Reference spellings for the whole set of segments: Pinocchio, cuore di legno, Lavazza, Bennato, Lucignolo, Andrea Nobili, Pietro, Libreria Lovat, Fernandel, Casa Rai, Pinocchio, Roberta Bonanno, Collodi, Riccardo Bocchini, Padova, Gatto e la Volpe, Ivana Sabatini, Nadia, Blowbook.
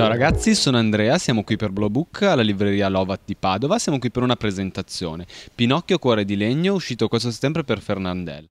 Ciao ragazzi, sono Andrea, siamo qui per Blowbook alla libreria Lovat di Padova, siamo qui per una presentazione. Pinocchio, cuore di legno, uscito questo settembre per Fernandel.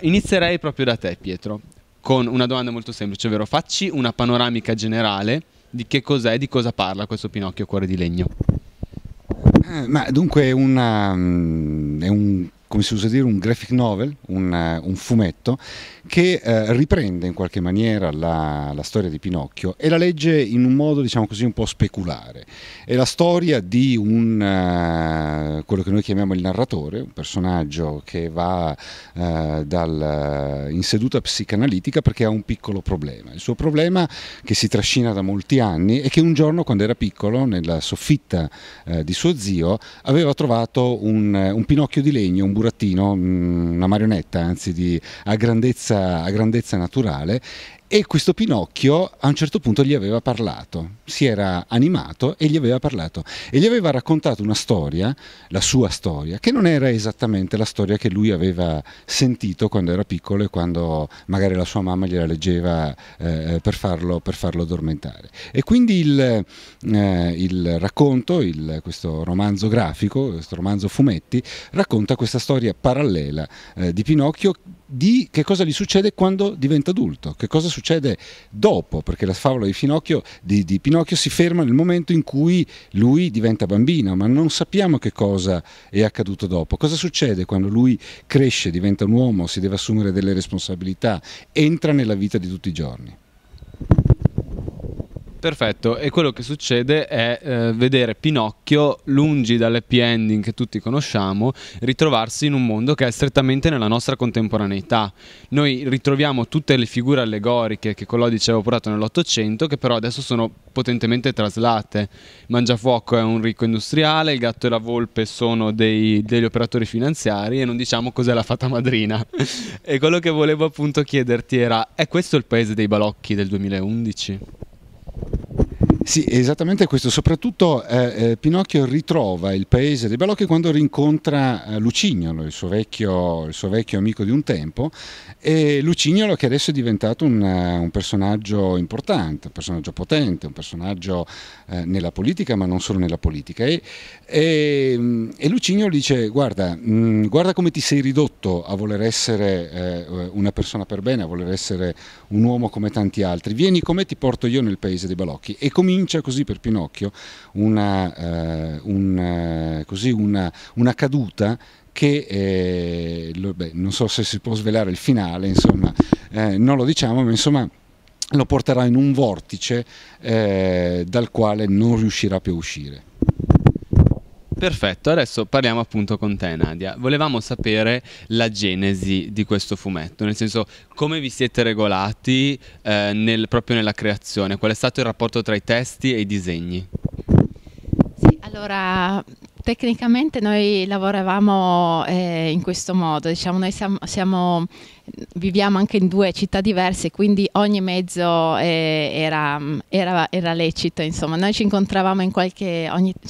Inizierei proprio da te, Pietro, con una domanda molto semplice, ovvero facci una panoramica generale di che cos'è, di cosa parla questo Pinocchio cuore di legno. Ma dunque è un, come si usa dire, un graphic novel, un fumetto che riprende in qualche maniera la storia di Pinocchio e la legge in un modo, diciamo così, un po' speculare. È la storia di quello che noi chiamiamo il narratore, un personaggio che va in seduta psicanalitica perché ha un piccolo problema. Il suo problema, che si trascina da molti anni, è che un giorno, quando era piccolo, nella soffitta di suo zio, aveva trovato un Pinocchio di legno, un burattino, una marionetta, anzi, a grandezza naturale, e questo Pinocchio a un certo punto gli aveva parlato, si era animato e gli aveva parlato e gli aveva raccontato una storia, la sua storia, che non era esattamente la storia che lui aveva sentito quando era piccolo e quando magari la sua mamma gliela leggeva per farlo addormentare. E quindi il racconto, questo romanzo grafico, questo romanzo fumetti, racconta questa storia parallela di Pinocchio, di che cosa gli succede quando diventa adulto, che cosa succede dopo, perché la favola di Pinocchio si ferma nel momento in cui lui diventa bambino, ma non sappiamo che cosa è accaduto dopo, cosa succede quando lui cresce, diventa un uomo, si deve assumere delle responsabilità, entra nella vita di tutti i giorni. Perfetto, e quello che succede è vedere Pinocchio, lungi dall'happy ending che tutti conosciamo, ritrovarsi in un mondo che è strettamente nella nostra contemporaneità. Noi ritroviamo tutte le figure allegoriche che Collodi ci aveva portato nell'Ottocento, che però adesso sono potentemente traslate. Mangiafuoco è un ricco industriale, il gatto e la volpe sono degli operatori finanziari, e non diciamo cos'è la fata madrina. E quello che volevo appunto chiederti era: è questo il paese dei balocchi del 2011? Sì, esattamente questo, soprattutto Pinocchio ritrova il paese dei balocchi quando rincontra Lucignolo, il suo vecchio amico di un tempo, e Lucignolo che adesso è diventato un personaggio importante, un personaggio potente, un personaggio nella politica, ma non solo nella politica, e Lucignolo dice: guarda come ti sei ridotto a voler essere una persona per bene, a voler essere un uomo come tanti altri, vieni come ti porto io nel paese dei balocchi. E comincia così per Pinocchio una caduta che non so se si può svelare il finale, insomma non lo diciamo, ma insomma lo porterà in un vortice dal quale non riuscirà più a uscire. Perfetto, adesso parliamo appunto con te, Nadia. Volevamo sapere la genesi di questo fumetto, nel senso come vi siete regolati proprio nella creazione, qual è stato il rapporto tra i testi e i disegni? Sì, allora tecnicamente noi lavoravamo in questo modo, diciamo, noi viviamo anche in due città diverse, quindi ogni mezzo era lecito, insomma. Noi ci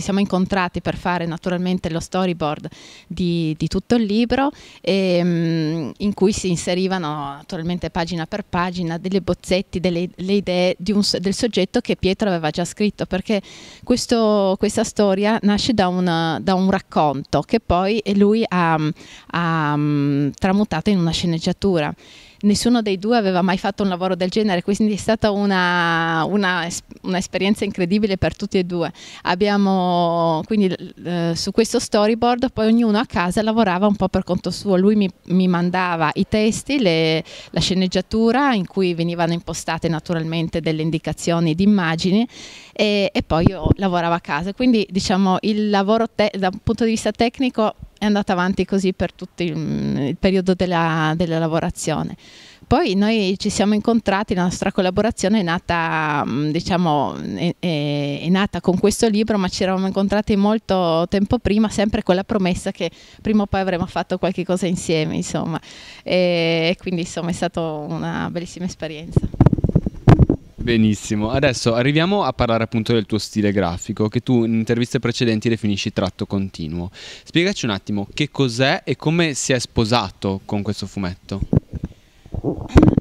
siamo incontrati per fare naturalmente lo storyboard di tutto il libro, in cui si inserivano naturalmente pagina per pagina delle bozzetti, le idee del soggetto che Pietro aveva già scritto, perché questa storia nasce da un racconto che poi lui ha tramutato in una sceneggiatura. Nessuno dei due aveva mai fatto un lavoro del genere, quindi è stata un'esperienza incredibile per tutti e due. Quindi su questo storyboard poi ognuno a casa lavorava un po' per conto suo. Lui mi mandava i testi, la sceneggiatura, in cui venivano impostate naturalmente delle indicazioni di immagini, e poi io lavoravo a casa. Quindi, diciamo, il lavoro da un punto di vista tecnico è andata avanti così per tutto il periodo della lavorazione. Poi noi ci siamo incontrati, la nostra collaborazione è nata con questo libro, ma ci eravamo incontrati molto tempo prima, sempre con la promessa che prima o poi avremmo fatto qualche cosa insieme, insomma. E quindi, insomma, è stata una bellissima esperienza. Benissimo, adesso arriviamo a parlare appunto del tuo stile grafico che tu in interviste precedenti definisci tratto continuo. Spiegaci un attimo che cos'è e come si è sposato con questo fumetto.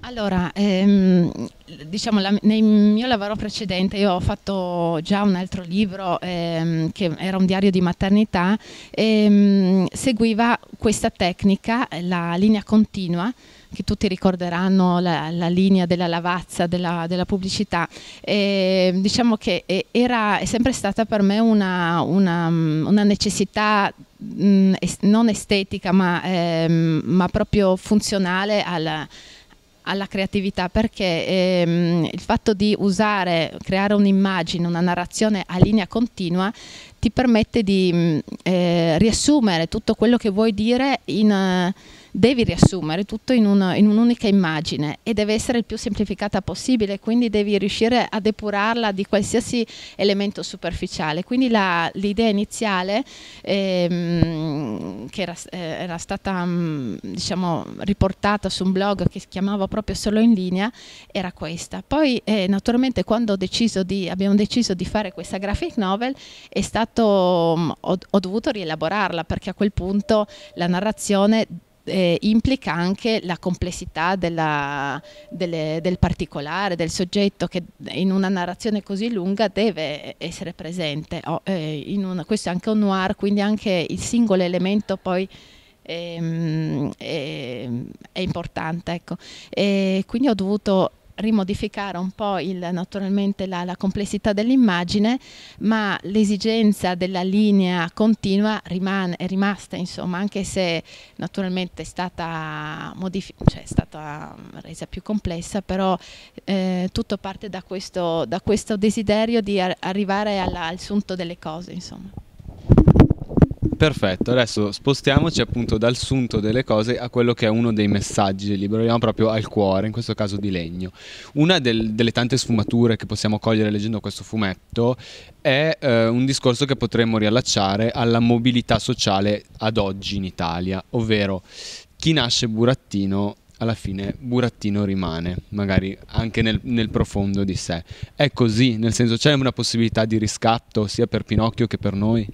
Allora, diciamo, nel mio lavoro precedente io ho fatto già un altro libro che era un diario di maternità e seguiva questa tecnica, la linea continua, che tutti ricorderanno la linea della Lavazza, della pubblicità. E, diciamo che è sempre stata per me una necessità non estetica ma proprio funzionale alla creatività, perché il fatto di creare un'immagine, una narrazione a linea continua ti permette di riassumere tutto quello che vuoi dire devi riassumere tutto in un'unica immagine e deve essere il più semplificata possibile, quindi devi riuscire a depurarla di qualsiasi elemento superficiale. Quindi l'idea iniziale, che era stata diciamo, riportata su un blog che si chiamava proprio Solo in linea, era questa. Poi naturalmente quando abbiamo deciso di fare questa graphic novel ho dovuto rielaborarla, perché a quel punto la narrazione implica anche la complessità del particolare, del soggetto, che in una narrazione così lunga deve essere presente. Questo è anche un noir, quindi anche il singolo elemento poi è importante, ecco. E quindi ho dovuto rimodificare un po' naturalmente la complessità dell'immagine, ma l'esigenza della linea continua è rimasta, insomma, anche se naturalmente è stata resa più complessa, però tutto parte da questo desiderio di arrivare al sunto delle cose, insomma. Perfetto, adesso spostiamoci appunto dal sunto delle cose a quello che è uno dei messaggi del libro, arriviamo proprio al cuore, in questo caso di legno. Una delle tante sfumature che possiamo cogliere leggendo questo fumetto è un discorso che potremmo riallacciare alla mobilità sociale ad oggi in Italia, ovvero chi nasce burattino alla fine burattino rimane, magari anche nel profondo di sé. È così, nel senso, c'è una possibilità di riscatto sia per Pinocchio che per noi?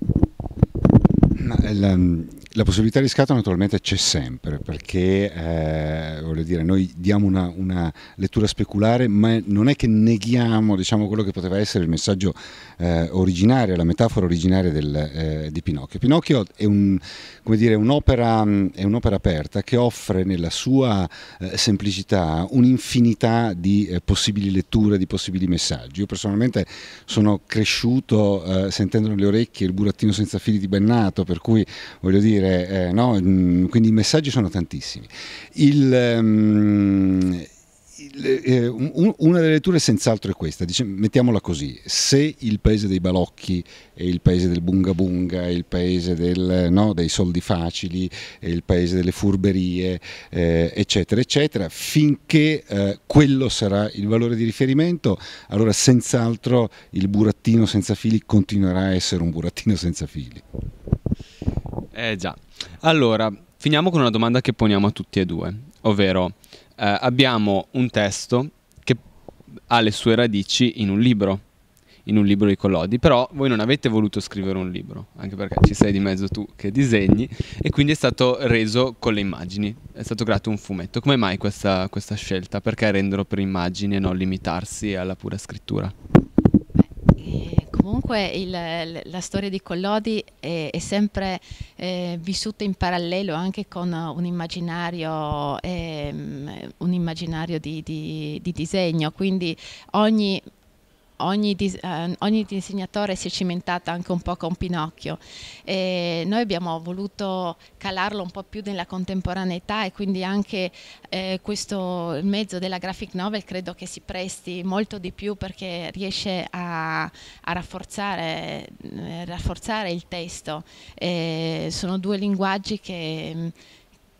La possibilità di riscatto naturalmente c'è sempre, perché voglio dire, noi diamo una lettura speculare, ma non è che neghiamo, diciamo, quello che poteva essere il messaggio originario, la metafora originaria di Pinocchio. Pinocchio è un'opera aperta che offre nella sua semplicità un'infinità di possibili letture, di possibili messaggi. Io personalmente sono cresciuto sentendo nelle orecchie il burattino senza fili di Bennato, per cui voglio dire, no? Quindi i messaggi sono tantissimi. Una delle letture senz'altro è questa, mettiamola così: se il paese dei balocchi è il paese del bunga bunga, è il paese dei soldi facili, è il paese delle furberie, eccetera eccetera, finché quello sarà il valore di riferimento, allora senz'altro il burattino senza fili continuerà a essere un burattino senza fili. Già, allora finiamo con una domanda che poniamo a tutti e due, ovvero abbiamo un testo che ha le sue radici in un libro di Collodi, però voi non avete voluto scrivere un libro, anche perché ci sei di mezzo tu che disegni, e quindi è stato reso con le immagini, è stato creato un fumetto. Come mai questa scelta? Perché renderlo per immagini e non limitarsi alla pura scrittura? Comunque la storia di Collodi è sempre vissuta in parallelo anche con un immaginario di disegno, quindi ogni disegnatore si è cimentato anche un po' con Pinocchio. Noi abbiamo voluto calarlo un po' più nella contemporaneità, e quindi anche questo mezzo della graphic novel credo che si presti molto di più, perché riesce a rafforzare il testo. Sono due linguaggi che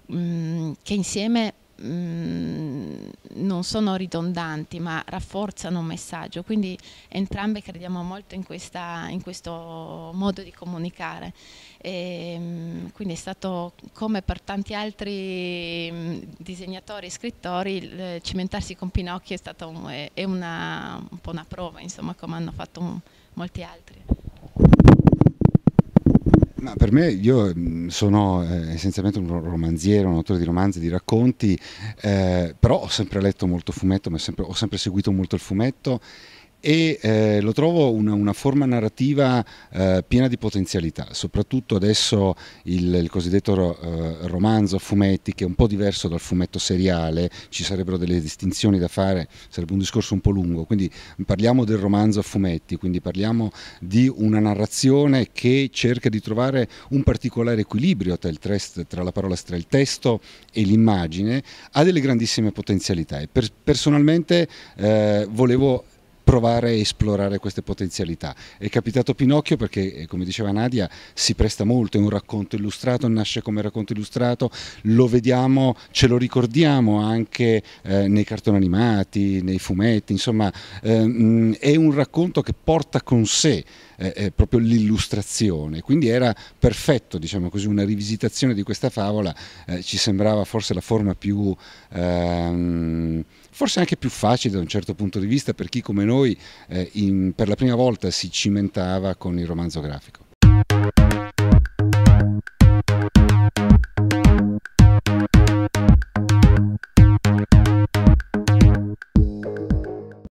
insieme non sono ridondanti, ma rafforzano un messaggio, quindi entrambe crediamo molto in questo modo di comunicare, e quindi è stato, come per tanti altri disegnatori e scrittori, cimentarsi con Pinocchio è un po' una prova, insomma, come hanno fatto molti altri. Ma per me, io sono essenzialmente un romanziere, un autore di romanzi, di racconti, però ho sempre letto molto fumetto, ho sempre seguito molto il fumetto e lo trovo una forma narrativa piena di potenzialità, soprattutto adesso il cosiddetto romanzo a fumetti, che è un po' diverso dal fumetto seriale, ci sarebbero delle distinzioni da fare, sarebbe un discorso un po' lungo, quindi parliamo del romanzo a fumetti, quindi parliamo di una narrazione che cerca di trovare un particolare equilibrio tra il testo e l'immagine, ha delle grandissime potenzialità e personalmente volevo provare a esplorare queste potenzialità. È capitato Pinocchio perché, come diceva Nadia, si presta molto, è un racconto illustrato, nasce come racconto illustrato, lo vediamo, ce lo ricordiamo anche nei cartoni animati, nei fumetti, insomma è un racconto che porta con sé proprio l'illustrazione, quindi era perfetto, diciamo così, una rivisitazione di questa favola, ci sembrava forse la forma più forse anche più facile da un certo punto di vista per chi come noi per la prima volta si cimentava con il romanzo grafico.